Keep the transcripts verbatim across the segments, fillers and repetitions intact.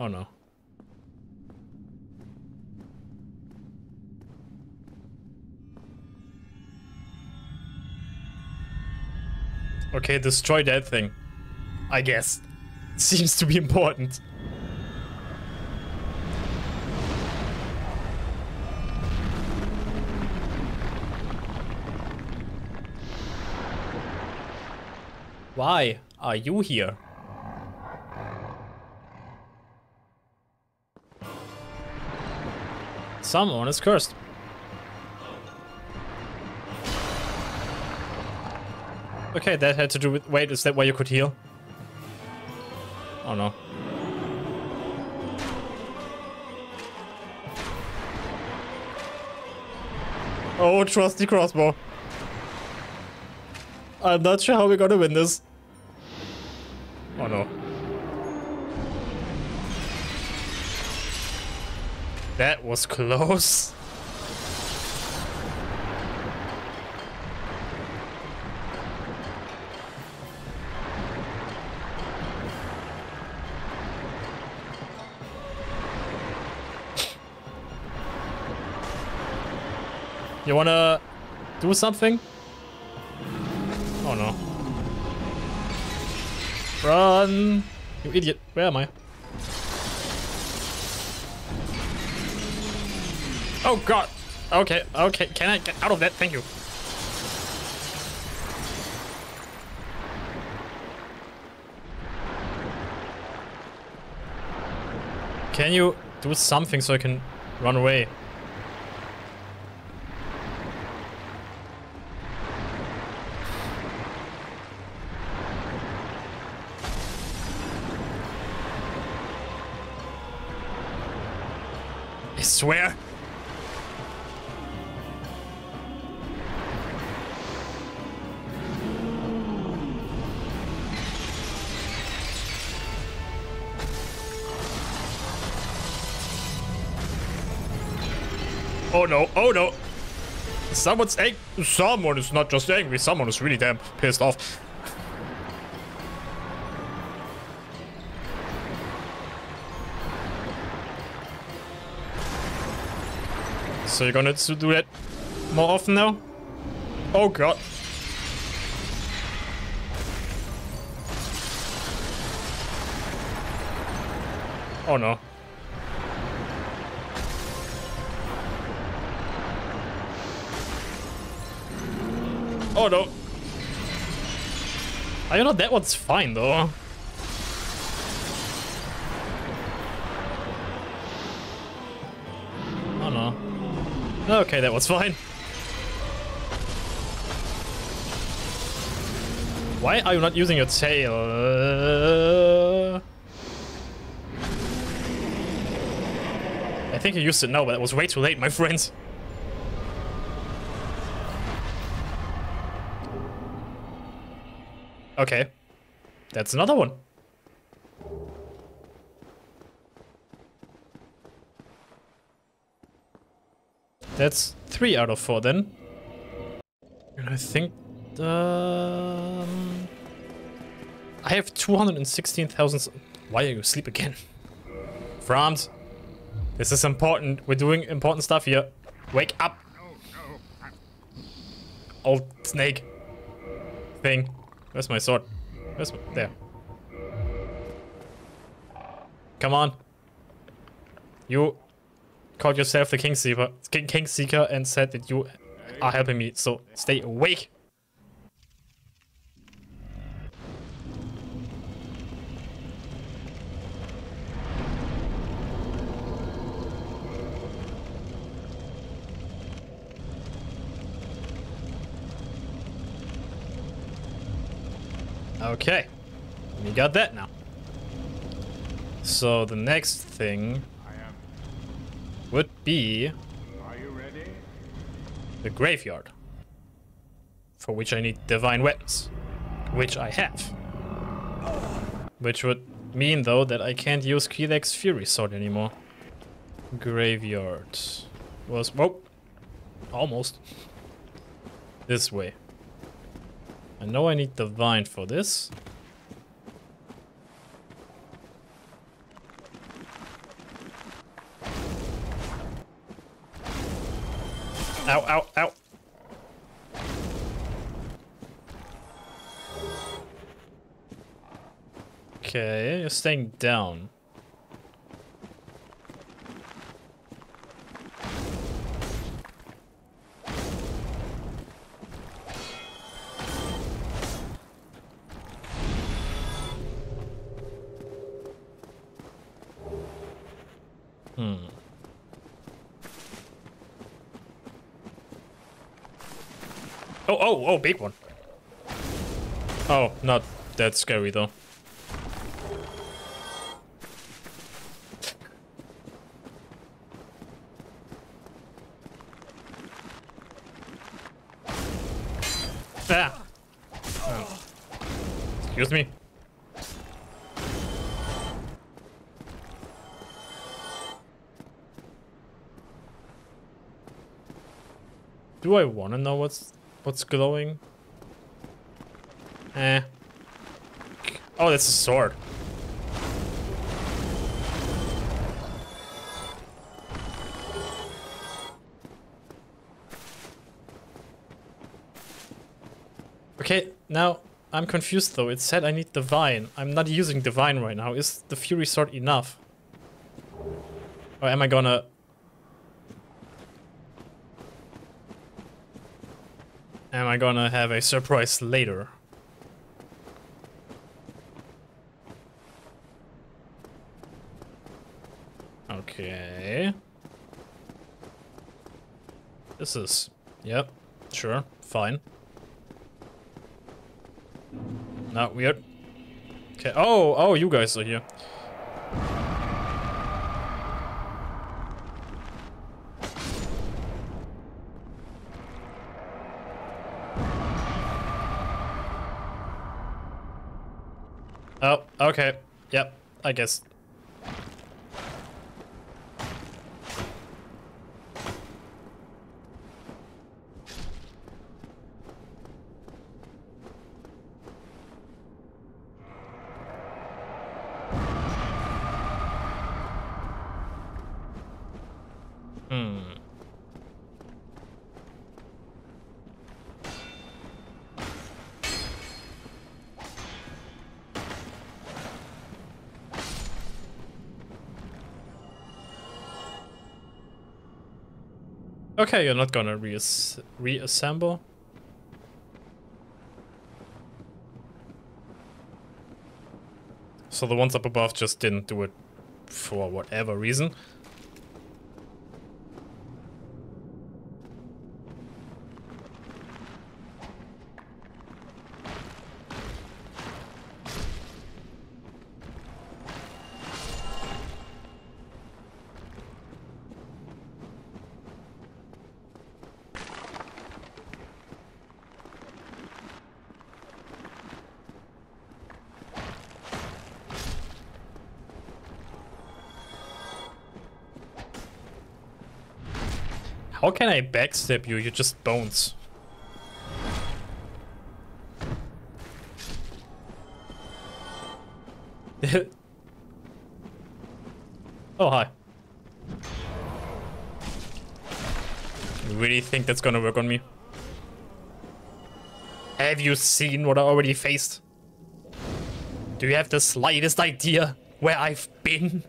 Oh no. Okay, destroy that thing, I guess. Seems to be important. Why are you here? Someone is cursed. Okay, that had to do with... Wait, is that why you could heal? Oh no. Oh, trusty crossbow. I'm not sure how we're gonna win this. Oh no. That was close. You wanna do something? Oh no. Run! You idiot. Where am I? Oh god! Okay, okay. Can I get out of that? Thank you. Can you do something so I can run away? I swear. Oh no, oh no. Someone's angry. Someone is not just angry, someone is really damn pissed off. So you're gonna do that more often now? Oh god. Oh no. Oh no. I don't know, that one's fine though. Oh no. Okay, that was fine. Why are you not using your tail? Uh, I think you used it now, but it was way too late, my friends. Okay. That's another one. That's three out of four then. And I think... Um, I have two hundred sixteen thousand... Why are you asleep again? Franz! This is important. We're doing important stuff here. Wake up! Old snake thing. Where's my sword? Where's my... There. Come on. You... Called yourself the King Seeker, King, King Seeker, and said that you are helping me, so stay awake. Okay, we got that now. So the next thing would be Are you ready? The graveyard, for which I need divine weapons, which I have. Which would mean, though, that I can't use Kelex's Fury Sword anymore. Graveyard was, whoa, almost this way. I know I need divine for this. Ow, ow, ow. Okay, you're staying down. Oh, oh, oh, big one. Oh, not that scary though. Ah. Oh. Excuse me. Do I want to know what's What's glowing? Eh. Oh, that's a sword. Okay, now I'm confused though. It said I need the vine. I'm not using the vine right now. Is the Fury Sword enough? Or am I gonna... Am I gonna have a surprise later? Okay. This is... Yep. Sure. Fine. Not weird. Okay. Oh! Oh, you guys are here. Oh, okay. Yep, I guess. Hmm. Okay, you're not gonna reas reassemble. So the ones up above just didn't do it for whatever reason. How can I backstab you? You're just bones. Oh, hi. You really think that's gonna work on me? Have you seen what I already faced? Do you have the slightest idea where I've been?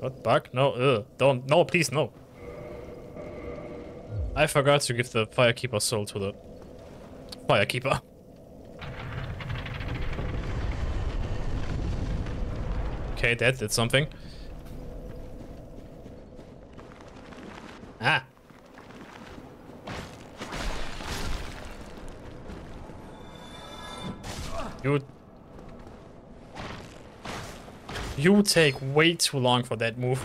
What, bug? No, ugh, don't. No, please, no. I forgot to give the Firekeeper soul to the Firekeeper. Okay, that did something. Ah. You... You take way too long for that move.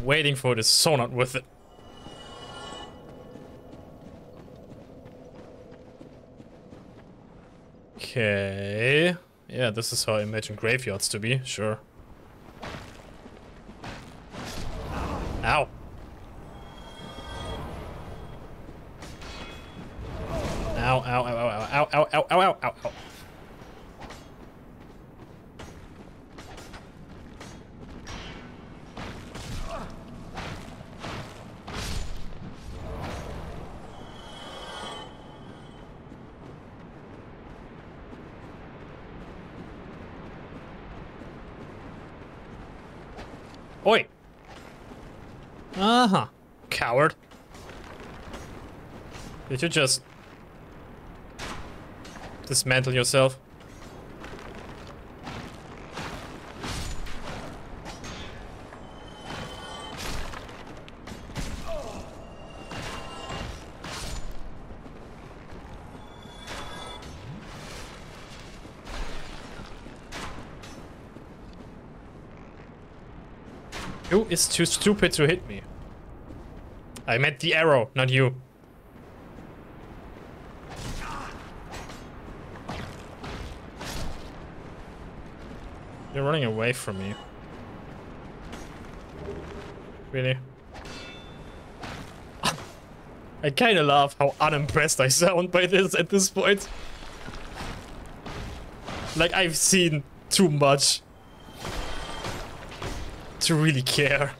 Waiting for it is so not worth it. Okay. Yeah, this is how I imagine graveyards to be, sure. Ow. Ow, ow, ow, ow, ow, ow, ow, ow, ow, ow, ow. Oi! Uh-huh. Coward. Did you just dismantle yourself? You is too stupid to hit me. I meant the arrow, not you. You're running away from me. Really? I kinda love how unimpressed I sound by this at this point. Like, I've seen too much to really care.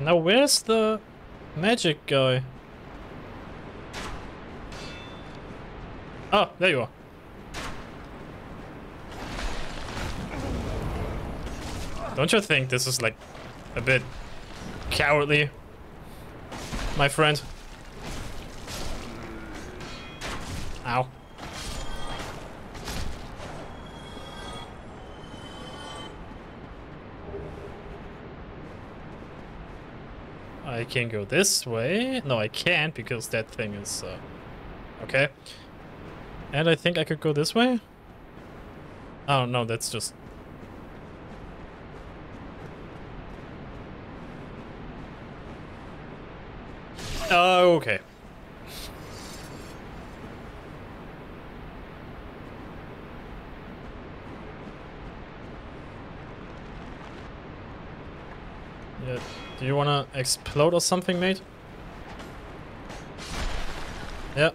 Now where's the magic guy? Oh, there you are. Don't you think this is like a bit cowardly, my friend? Ow. I can go this way. No, I can't because that thing is uh, okay. And I think I could go this way. Oh no, that's just uh, okay. Yeah. Do you wanna explode or something, mate? Yeah.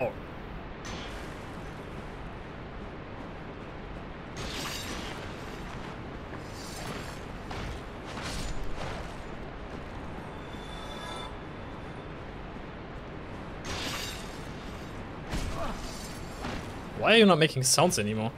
Oh. Why are you not making sounds anymore?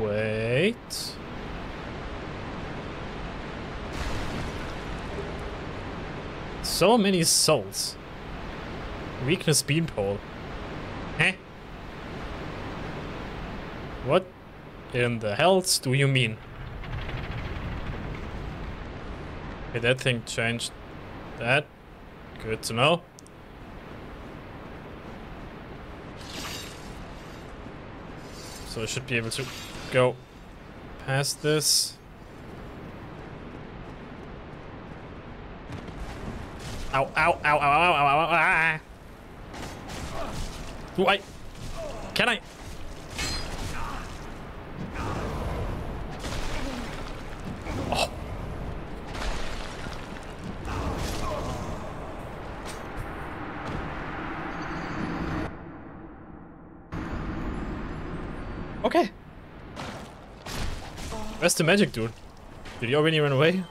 Wait. So many souls. Weakness beanpole. Heh? What in the hells do you mean? Okay, that thing changed that. Good to know. So I should be able to go past this. Ow, ow, ow, ow, ow, ow, ow, ow, ow. Do I? Can I? Oh. Okay. Where's the magic dude? Did he already run away?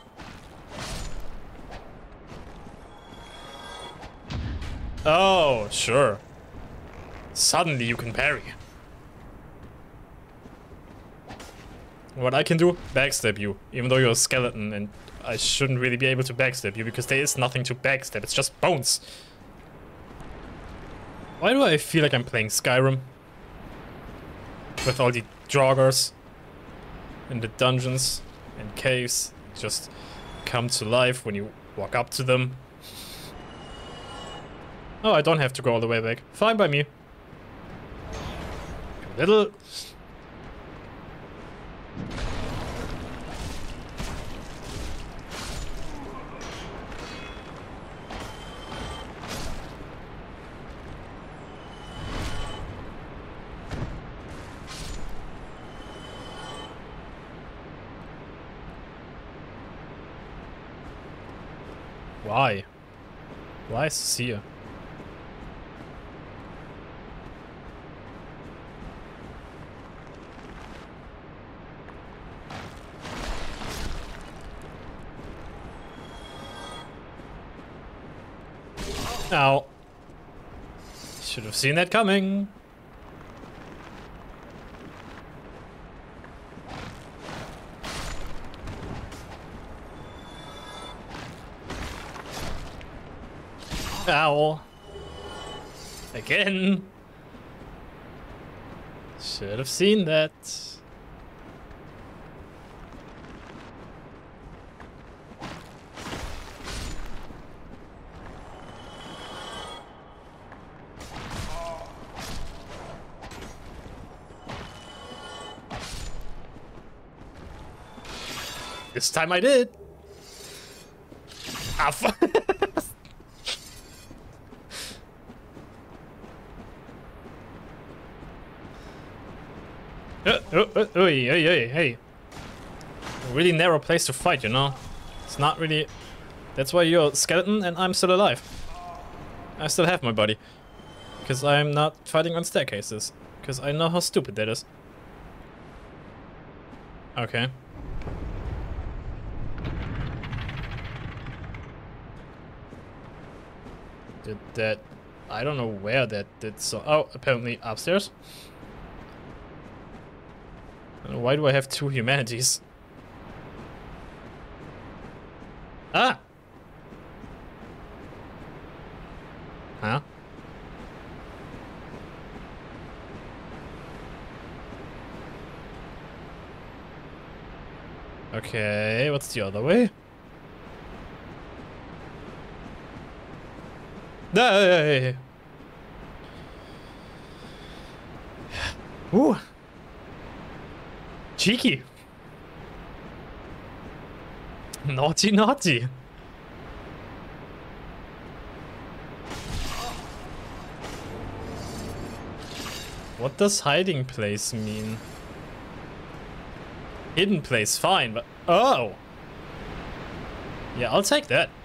Oh, sure. Suddenly you can parry. What I can do? Backstab you, even though you're a skeleton and I shouldn't really be able to backstab you because there is nothing to backstab, it's just bones. Why do I feel like I'm playing Skyrim? With all the draugrs in the dungeons and caves just come to life when you walk up to them. Oh, I don't have to go all the way back. Fine by me. A little... Why? Why is this here? Now, should have seen that coming. Ow. Again. Should have seen that. This time I did. Ah, fuck. Uh, uh, uh, oy, oy, oy, hey. A really narrow place to fight, you know? It's not really... That's why you're a skeleton and I'm still alive. I still have my body. Because I'm not fighting on staircases. Because I know how stupid that is. Okay. Did that... I don't know where that did so... Oh, apparently upstairs. Why do I have two humanities? Ah! Huh? Okay, what's the other way? Hey! Ooh! Cheeky. Naughty, naughty. What does hiding place mean? Hidden place, fine, but... Oh! Yeah, I'll take that.